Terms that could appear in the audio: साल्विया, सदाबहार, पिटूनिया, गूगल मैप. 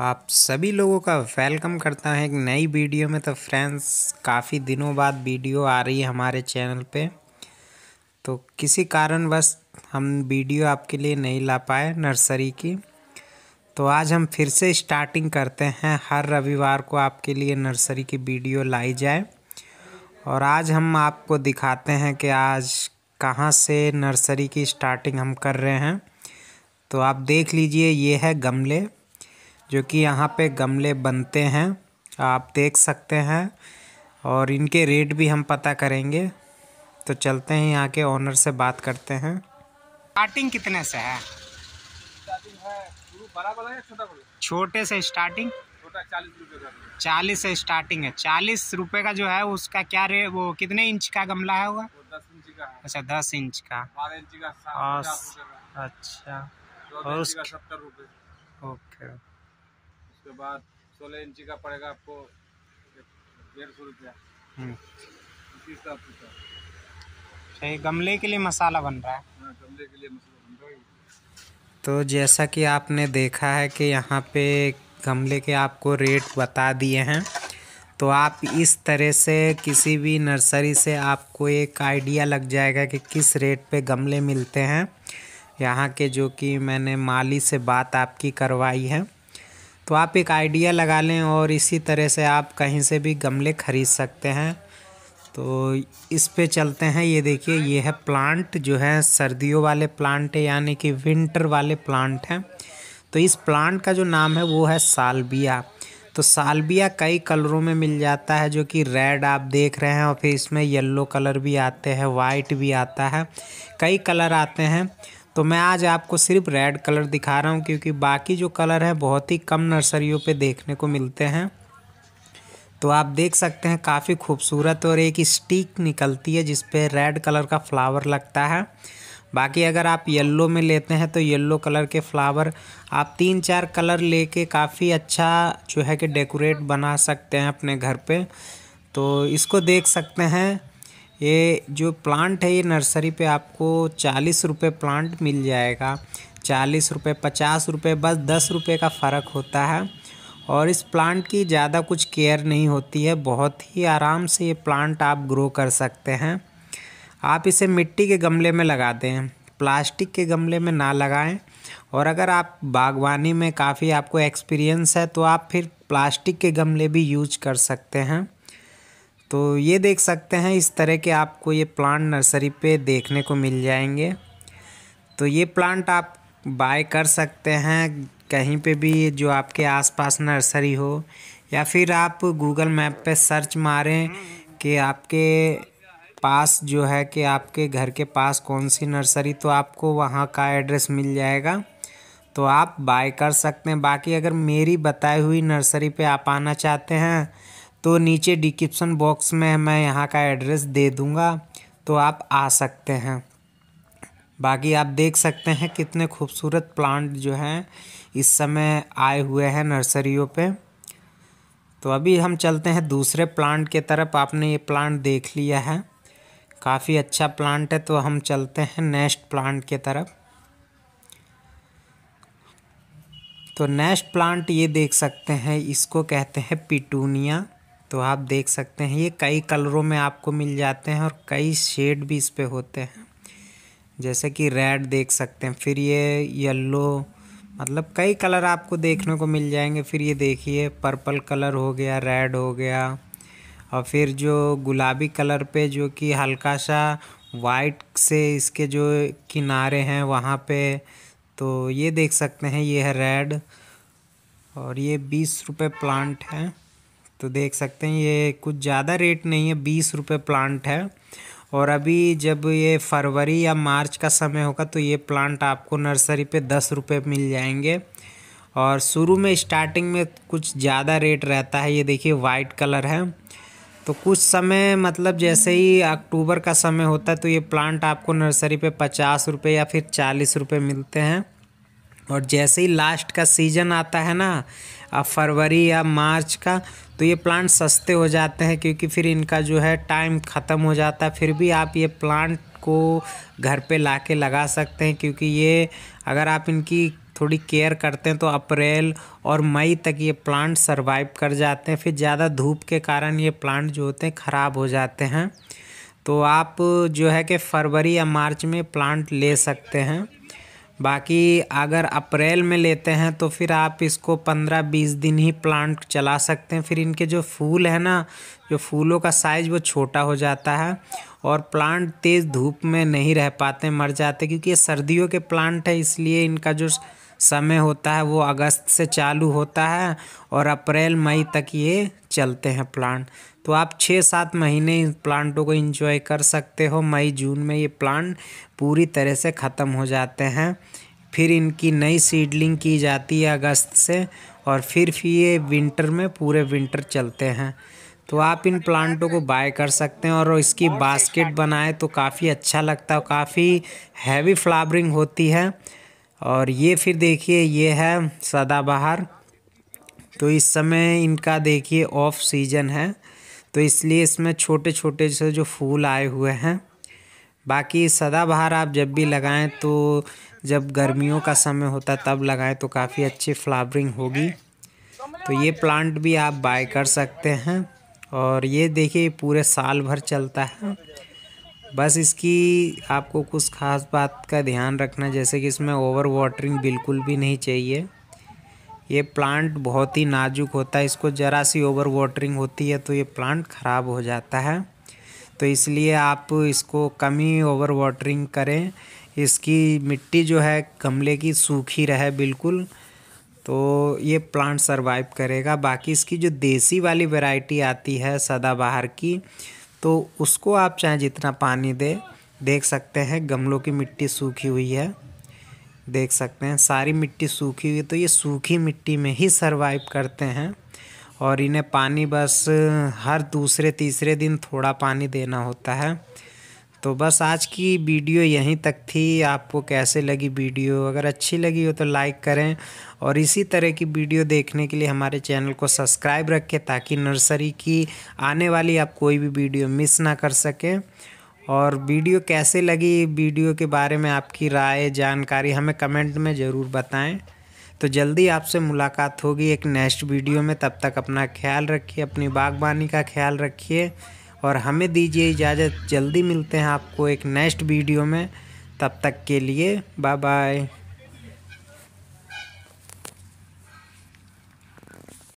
आप सभी लोगों का वेलकम करता है एक नई वीडियो में। तो फ्रेंड्स, काफ़ी दिनों बाद वीडियो आ रही है हमारे चैनल पे, तो किसी कारणवश हम वीडियो आपके लिए नहीं ला पाए नर्सरी की। तो आज हम फिर से स्टार्टिंग करते हैं, हर रविवार को आपके लिए नर्सरी की वीडियो लाई जाए। और आज हम आपको दिखाते हैं कि आज कहाँ से नर्सरी की स्टार्टिंग हम कर रहे हैं। तो आप देख लीजिए, ये है गमले, जो कि यहाँ पे गमले बनते हैं, आप देख सकते हैं। और इनके रेट भी हम पता करेंगे, तो चलते हैं यहाँ के ओनर से बात करते हैं। स्टार्टिंग कितने से है? छोटे से स्टार्टिंग, 40 से स्टार्टिंग है। 40 रुपये का जो है उसका क्या रेट, वो कितने इंच का गमला है? हुआ 10 इंच का। अच्छा, 10 इंच का। अच्छा, और उसका 70 रुपये। ओके, उसके बाद 16 इंच का पड़ेगा आपको 150 रुपया। सही, गमले के लिए मसाला बन रहा है। हाँ, गमले के लिए मसाला बन रहा है। तो जैसा कि आपने देखा है कि यहाँ पे गमले के आपको रेट बता दिए हैं। तो आप इस तरह से किसी भी नर्सरी से आपको एक आइडिया लग जाएगा कि किस रेट पे गमले मिलते हैं यहाँ के, जो कि मैंने माली से बात आपकी करवाई है। तो आप एक आइडिया लगा लें और इसी तरह से आप कहीं से भी गमले ख़रीद सकते हैं। तो इस पे चलते हैं। ये देखिए, ये है प्लांट, जो है सर्दियों वाले प्लांट है, यानी कि विंटर वाले प्लांट हैं। तो इस प्लांट का जो नाम है वो है साल्विया। तो साल्विया कई कलरों में मिल जाता है, जो कि रेड आप देख रहे हैं, और फिर इसमें येलो कलर भी आते हैं, वाइट भी आता है, कई कलर आते हैं। तो मैं आज आपको सिर्फ रेड कलर दिखा रहा हूँ, क्योंकि बाकी जो कलर है बहुत ही कम नर्सरियों पे देखने को मिलते हैं। तो आप देख सकते हैं, काफ़ी खूबसूरत, और एक स्टिक निकलती है जिस पे रेड कलर का फ्लावर लगता है। बाकी अगर आप येलो में लेते हैं तो येलो कलर के फ्लावर, आप 3-4 कलर लेके काफ़ी अच्छा जो है कि डेकोरेट बना सकते हैं अपने घर पर। तो इसको देख सकते हैं, ये जो प्लांट है ये नर्सरी पे आपको 40 रुपये प्लांट मिल जाएगा। 40 रुपये, 50 रुपये, बस 10 रुपये का फ़र्क होता है। और इस प्लांट की ज़्यादा कुछ केयर नहीं होती है, बहुत ही आराम से ये प्लांट आप ग्रो कर सकते हैं। आप इसे मिट्टी के गमले में लगा दें, प्लास्टिक के गमले में ना लगाएं। और अगर आप बागवानी में काफ़ी आपको एक्सपीरियंस है तो आप फिर प्लास्टिक के गमले भी यूज कर सकते हैं। तो ये देख सकते हैं, इस तरह के आपको ये प्लांट नर्सरी पे देखने को मिल जाएंगे। तो ये प्लांट आप बाय कर सकते हैं कहीं पे भी जो आपके आसपास नर्सरी हो, या फिर आप गूगल मैप पे सर्च मारें कि आपके पास जो है कि आपके घर के पास कौन सी नर्सरी, तो आपको वहाँ का एड्रेस मिल जाएगा। तो आप बाय कर सकते हैं। बाकी अगर मेरी बताई हुई नर्सरी पे आप आना चाहते हैं तो नीचे डिस्क्रिप्शन बॉक्स में मैं यहाँ का एड्रेस दे दूँगा, तो आप आ सकते हैं। बाकी आप देख सकते हैं कितने खूबसूरत प्लांट जो हैं इस समय आए हुए हैं नर्सरियों पे। तो अभी हम चलते हैं दूसरे प्लांट के तरफ। आपने ये प्लांट देख लिया है, काफ़ी अच्छा प्लांट है। तो हम चलते हैं नेक्स्ट प्लांट के तरफ। तो नेक्स्ट प्लांट ये देख सकते हैं, इसको कहते हैं पिटूनिया। तो आप देख सकते हैं ये कई कलरों में आपको मिल जाते हैं, और कई शेड भी इस पे होते हैं, जैसे कि रेड देख सकते हैं, फिर ये येलो, मतलब कई कलर आपको देखने को मिल जाएंगे। फिर ये देखिए, पर्पल कलर हो गया, रेड हो गया, और फिर जो गुलाबी कलर पे, जो कि हल्का सा वाइट से इसके जो किनारे हैं वहाँ पे, तो ये देख सकते हैं ये है रेड। और ये 20 रुपये प्लांट है। तो देख सकते हैं ये कुछ ज़्यादा रेट नहीं है, 20 रुपये प्लांट है। और अभी जब ये फरवरी या मार्च का समय होगा तो ये प्लांट आपको नर्सरी पे 10 रुपये मिल जाएंगे। और शुरू में स्टार्टिंग में कुछ ज़्यादा रेट रहता है। ये देखिए, वाइट कलर है। तो कुछ समय, मतलब जैसे ही अक्टूबर का समय होता है तो ये प्लांट आपको नर्सरी पे 50 रुपये या फिर 40 रुपये मिलते हैं। और जैसे ही लास्ट का सीज़न आता है ना, अब फरवरी या मार्च का, तो ये प्लांट सस्ते हो जाते हैं, क्योंकि फिर इनका जो है टाइम ख़त्म हो जाता है। फिर भी आप ये प्लांट को घर पे लाके लगा सकते हैं, क्योंकि ये अगर आप इनकी थोड़ी केयर करते हैं तो अप्रैल और मई तक ये प्लांट सर्वाइव कर जाते हैं। फिर ज़्यादा धूप के कारण ये प्लांट जो होते हैं ख़राब हो जाते हैं। तो आप जो है कि फरवरी या मार्च में प्लांट ले सकते हैं। बाकी अगर अप्रैल में लेते हैं तो फिर आप इसको 15-20 दिन ही प्लांट चला सकते हैं। फिर इनके जो फूल है ना, जो फूलों का साइज़ वो छोटा हो जाता है और प्लांट तेज़ धूप में नहीं रह पाते, मर जाते, क्योंकि ये सर्दियों के प्लांट है। इसलिए इनका जो समय होता है वो अगस्त से चालू होता है और अप्रैल मई तक ये चलते हैं प्लांट। तो आप 6-7 महीने इन प्लांटों को एंजॉय कर सकते हो। मई जून में ये प्लांट पूरी तरह से ख़त्म हो जाते हैं। फिर इनकी नई सीडलिंग की जाती है अगस्त से और फिर ये विंटर में पूरे विंटर चलते हैं। तो आप इन प्लांटों को बाय कर सकते हैं और इसकी बास्केट बनाए तो काफ़ी अच्छा लगता है, काफ़ी हैवी फ्लावरिंग होती है। और ये फिर देखिए ये है सदाबहार। तो इस समय इनका देखिए ऑफ सीजन है, तो इसलिए इसमें छोटे छोटे से जो फूल आए हुए हैं। बाकी सदाबहार आप जब भी लगाएं, तो जब गर्मियों का समय होता है तब लगाएं तो काफ़ी अच्छी फ्लावरिंग होगी। तो ये प्लांट भी आप बाय कर सकते हैं और ये देखिए पूरे साल भर चलता है। बस इसकी आपको कुछ ख़ास बात का ध्यान रखना है, जैसे कि इसमें ओवर वाटरिंग बिल्कुल भी नहीं चाहिए। ये प्लांट बहुत ही नाजुक होता है, इसको ज़रा सी ओवर वाटरिंग होती है तो ये प्लांट ख़राब हो जाता है। तो इसलिए आप इसको कम ही ओवर वाटरिंग करें। इसकी मिट्टी जो है गमले की सूखी रहे बिल्कुल, तो ये प्लांट सर्वाइव करेगा। बाकी इसकी जो देसी वाली वैरायटी आती है सदाबहार की, तो उसको आप चाहे जितना पानी दे, देख सकते हैं गमलों की मिट्टी सूखी हुई है, देख सकते हैं सारी मिट्टी सूखी हुई है। तो ये सूखी मिट्टी में ही सर्वाइव करते हैं और इन्हें पानी बस हर दूसरे तीसरे दिन थोड़ा पानी देना होता है। तो बस आज की वीडियो यहीं तक थी। आपको कैसे लगी वीडियो? अगर अच्छी लगी हो तो लाइक करें और इसी तरह की वीडियो देखने के लिए हमारे चैनल को सब्सक्राइब रखें, ताकि नर्सरी की आने वाली आप कोई भी वीडियो मिस ना कर सकें। और वीडियो कैसे लगी, वीडियो के बारे में आपकी राय जानकारी हमें कमेंट में ज़रूर बताएं। तो जल्दी आपसे मुलाकात होगी एक नेक्स्ट वीडियो में। तब तक अपना ख्याल रखिए, अपनी बागबानी का ख्याल रखिए और हमें दीजिए इजाज़त। जल्दी मिलते हैं आपको एक नेक्स्ट वीडियो में। तब तक के लिए बाय बाय।